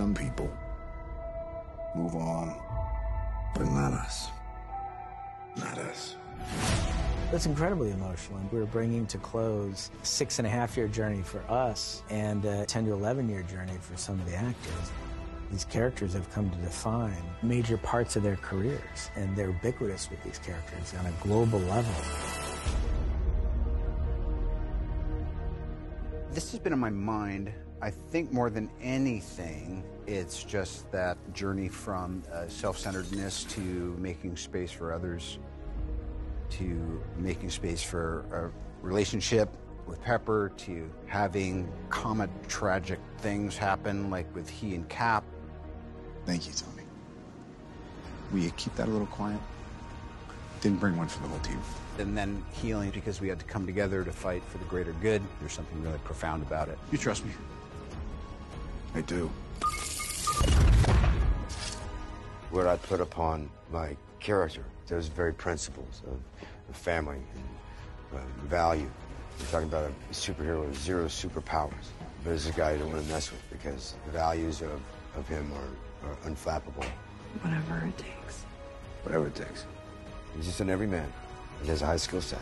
Some people move on, but not us. Not us. That's incredibly emotional, and we're bringing to close a 6.5-year journey for us and a 10 to 11-year journey for some of the actors. These characters have come to define major parts of their careers, and they're ubiquitous with these characters on a global level. This has been in my mind, I think, more than anything. It's just that journey from self-centeredness to making space for others, to making space for a relationship with Pepper, to having comic tragic things happen, like with he and Cap. Thank you, Tony. Will you keep that a little quiet? Didn't bring one for the whole team. And then healing, because we had to come together to fight for the greater good. There's something really profound about it. You trust me? I do. What I put upon my character, those very principles of family and value. We're talking about a superhero with zero superpowers. But it's a guy you don't want to mess with, because the values of him are unflappable. Whatever it takes. Whatever it takes. He's just an everyman. He has a high skill set.